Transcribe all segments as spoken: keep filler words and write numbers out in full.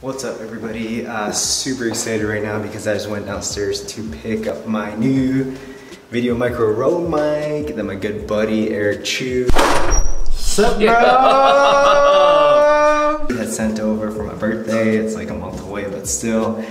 What's up everybody, uh, super excited right now because I just went downstairs to pick up my new VideoMic Pro Rode mic that my good buddy Eric Chu Sup, bro? Had sent over for my birthday. It's like a month away, but still.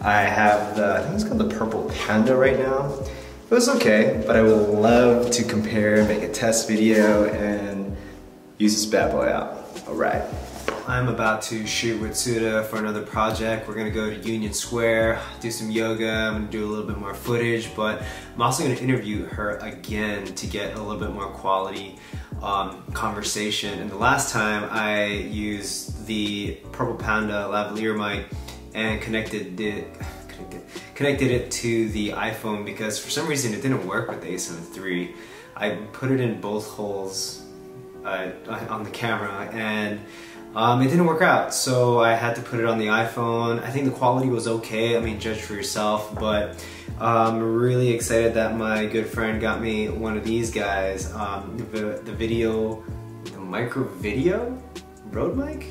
I have the, I think it's called the Purple Panda right now. It was okay, but I would love to compare, make a test video, and use this bad boy out. All right. I'm about to shoot with Suda for another project. We're gonna go to Union Square, do some yoga, I'm gonna do a little bit more footage, but I'm also gonna interview her again to get a little bit more quality um, conversation. And the last time I used the Purple Panda lavalier mic and connected it, connected, connected it to the iPhone because for some reason it didn't work with the A seven three. I put it in both holes uh, on the camera and Um, it didn't work out, so I had to put it on the iPhone. I think the quality was okay, I mean, judge for yourself, but I'm um, really excited that my good friend got me one of these guys, um, the, the video, the micro video? Rode mic?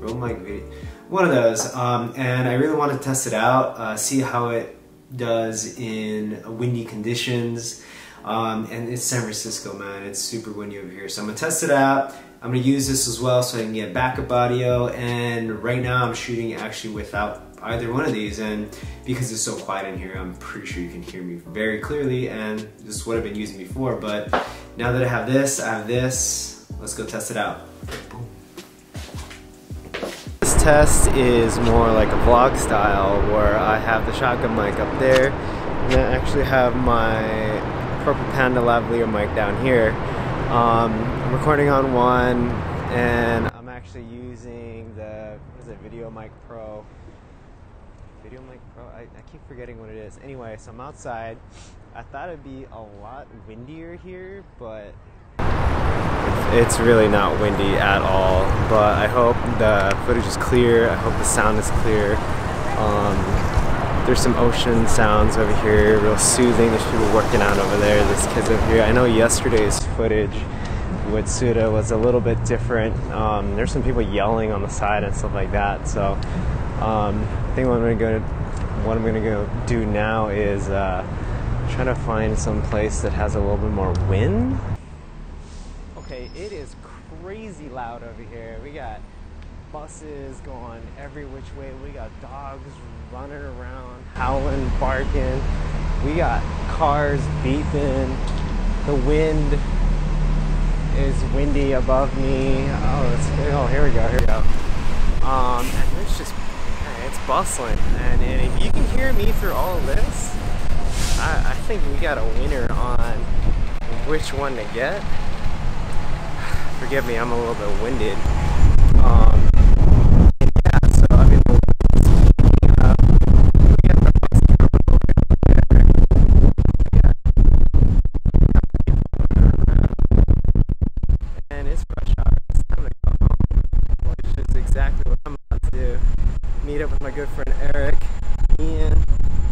Rode mic video, one of those, um, and I really want to test it out, uh, see how it does in windy conditions, um, and it's San Francisco, man, it's super windy over here, so I'm going to test it out. I'm gonna use this as well so I can get backup audio, and right now I'm shooting actually without either one of these, and because it's so quiet in here I'm pretty sure you can hear me very clearly, and this is what I've been using before, but now that I have this, I have this, let's go test it out. Boom. This test is more like a vlog style where I have the shotgun mic up there and I actually have my Purple Panda lavalier mic down here. Um, I'm recording on one, and I'm actually using the, what is it, VideoMic Pro, VideoMic Pro, I, I keep forgetting what it is. Anyway, so I'm outside, I thought it'd be a lot windier here, but it's really not windy at all, but I hope the footage is clear, I hope the sound is clear. Um, there's some ocean sounds over here, real soothing. There's people working out over there, there's kids over here. I know yesterday's footage with Suda was a little bit different. Um, there's some people yelling on the side and stuff like that. So um, I think what I'm gonna go, what I'm gonna go do now is uh, try to find some place that has a little bit more wind. Okay, it is crazy loud over here. We got buses going every which way. We got dogs running around, howling, barking. We got cars beeping. The wind is windy above me. Oh, it's, oh here we go, here we go. Um, and it's just, it's bustling. And, and if you can hear me through all of this, I, I think we got a winner on which one to get. Forgive me, I'm a little bit winded. Um, meet up with my good friend Eric Ian,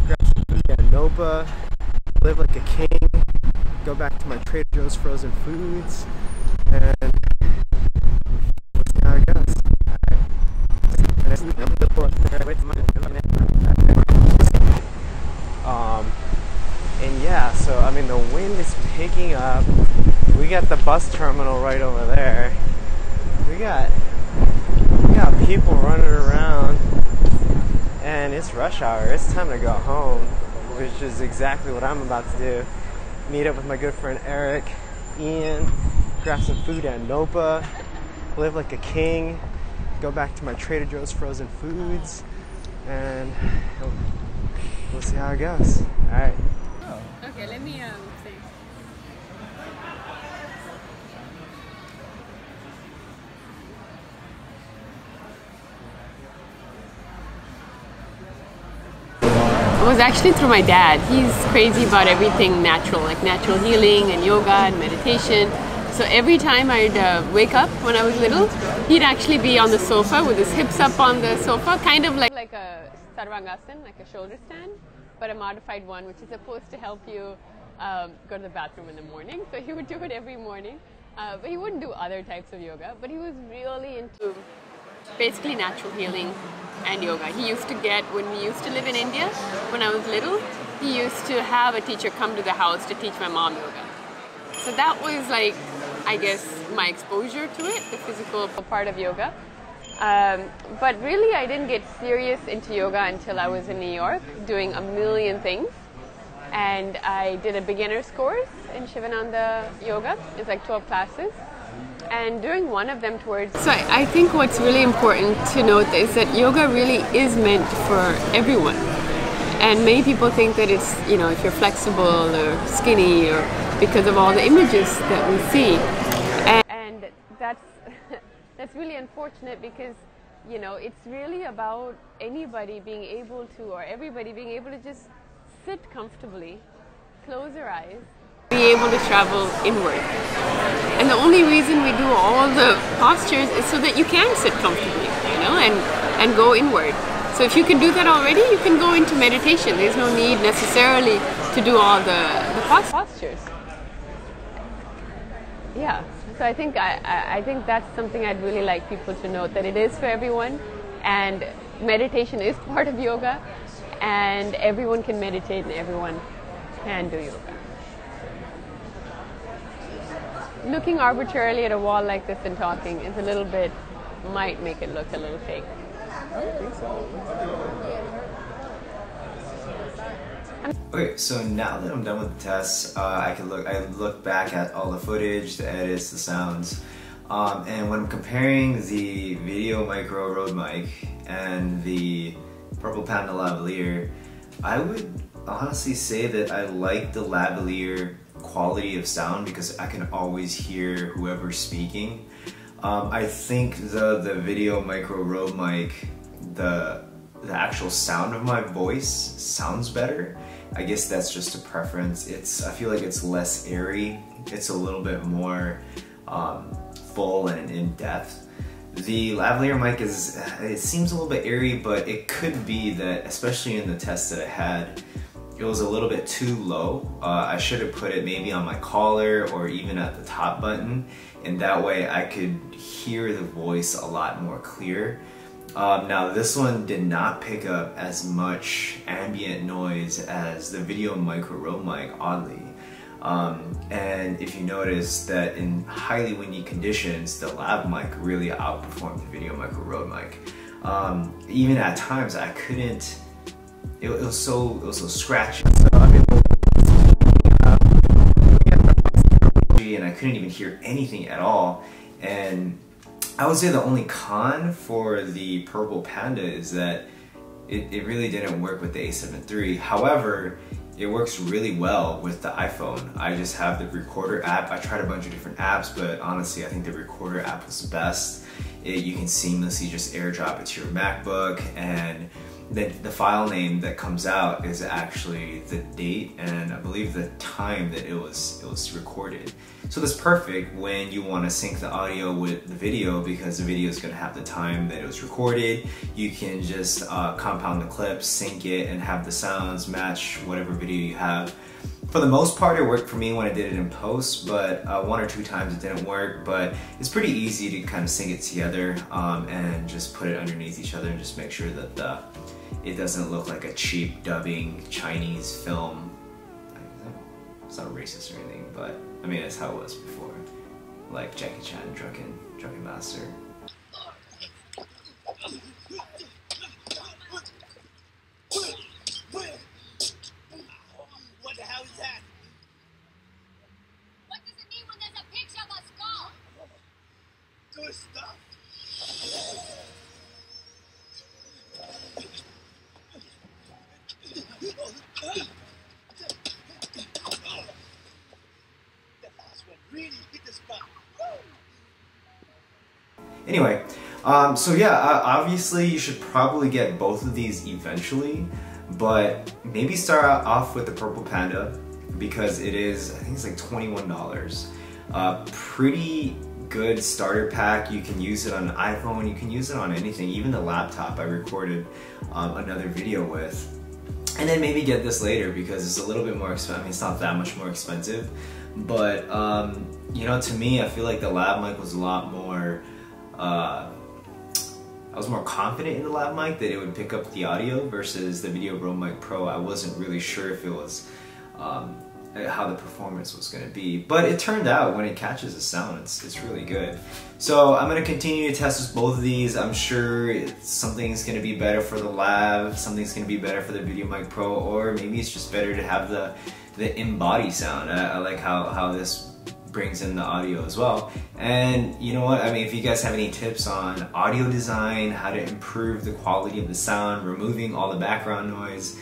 grab some food at Nopa, live like a king, go back to my Trader Joe's frozen foods, and let's see how it goes. Um, and yeah, so I mean the wind is picking up, we got the bus terminal right over there, we got, we got people running around. And it's rush hour, it's time to go home, which is exactly what I'm about to do. Meet up with my good friend Eric, Ian, grab some food at Nopa, live like a king, go back to my Trader Joe's frozen foods, and we'll see how it goes. All right. Oh. Okay, let me um, see. It was actually through my dad. He's crazy about everything natural, like natural healing and yoga and meditation. So every time I'd uh, wake up when I was little, he'd actually be on the sofa with his hips up on the sofa, kind of like, like a sarvangasana, like a shoulder stand, but a modified one, which is supposed to help you um, go to the bathroom in the morning. So he would do it every morning, uh, but he wouldn't do other types of yoga, but he was really into basically natural healing. and yoga. He used to get, when we used to live in India, when I was little, he used to have a teacher come to the house to teach my mom yoga. So that was like, I guess, my exposure to it, the physical part of yoga. Um, but really, I didn't get serious into yoga until I was in New York doing a million things. And I did a beginner's course in Sivananda yoga. It's like twelve classes. And doing one of them towards... So I, I think what's really important to note is that yoga really is meant for everyone. And many people think that it's, you know, if you're flexible or skinny, or because of all the images that we see. And, and that's... That's really unfortunate, because, you know, it's really about anybody being able to, or everybody being able to just sit comfortably, close your eyes, be able to travel inward. And the only reason we do all the postures is so that you can sit comfortably, you know, and, and go inward. So if you can do that already, you can go into meditation. There's no need necessarily to do all the, the post postures. Yeah. So I think I, I think that's something I'd really like people to note, that it is for everyone, and meditation is part of yoga, and everyone can meditate and everyone can do yoga. Looking arbitrarily at a wall like this and talking is a little bit, might make it look a little fake. I don't think so. Okay, so now that I'm done with the tests, uh, I can look. I look back at all the footage, the edits, the sounds, um, and when I'm comparing the VideoMic Pro Rode mic and the Purple Panda lavalier, I would honestly say that I like the lavalier quality of sound, because I can always hear whoever's speaking. Um, I think the the VideoMic Pro Rode mic, the the actual sound of my voice sounds better. I guess that's just a preference. It's, I feel like it's less airy. It's a little bit more um, full and in depth. The lavalier mic is, it seems a little bit airy, but it could be that, especially in the test that I had, it was a little bit too low. Uh, I should have put it maybe on my collar or even at the top button, and that way I could hear the voice a lot more clear. Um, now this one did not pick up as much ambient noise as the VideoMic Rode mic, oddly. Um, and if you notice that in highly windy conditions, the lav mic really outperformed the VideoMic Rode mic. Um, even at times I couldn't, it, it was so, it was so scratchy. So I mean, and I couldn't even hear anything at all. And I would say the only con for the Purple Panda is that it, it really didn't work with the A seven three. However, it works really well with the iPhone. I just have the Recorder app. I tried a bunch of different apps, but honestly, I think the Recorder app was the best. It, you can seamlessly just airdrop it to your MacBook, and the, the file name that comes out is actually the date and I believe the time that it was, it was recorded. So that's perfect when you want to sync the audio with the video, because the video is going to have the time that it was recorded. You can just uh, compound the clip, sync it, and have the sounds match whatever video you have. For the most part, it worked for me when I did it in post, but uh, one or two times it didn't work, but it's pretty easy to kind of sync it together um, and just put it underneath each other and just make sure that the, it doesn't look like a cheap dubbing Chinese film. It's not racist or anything, but I mean, that's how it was before. Like Jackie Chan, Drunken, Drunken Master. Anyway, um, so yeah, uh, obviously you should probably get both of these eventually, but maybe start off with the Purple Panda, because it is, I think it's like twenty-one dollars. Uh, pretty good starter pack. You can use it on an iPhone, you can use it on anything, even the laptop I recorded um, another video with. And then maybe get this later, because it's a little bit more expensive. I mean, it's not that much more expensive, but um, you know, to me, I feel like the lav mic was a lot more, Uh, I was more confident in the lap mic that it would pick up the audio versus the VideoMic Pro. I wasn't really sure if it was um, how the performance was going to be, but it turned out when it catches the sound, it's, it's really good. So I'm going to continue to test with both of these. I'm sure it's, something's going to be better for the lab, something's going to be better for the VideoMic Pro, or maybe it's just better to have the the in-body sound. I, I like how, how this brings in the audio as well. And you know what, I mean, if you guys have any tips on audio design, how to improve the quality of the sound, removing all the background noise,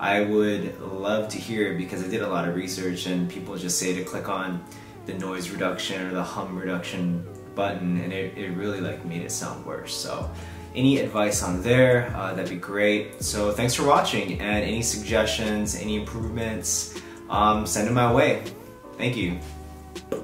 I would love to hear it, because I did a lot of research and people just say to click on the noise reduction or the hum reduction button, and it, it really like made it sound worse. So any advice on there, uh, that'd be great. So thanks for watching, and any suggestions, any improvements, um, send them my way. Thank you.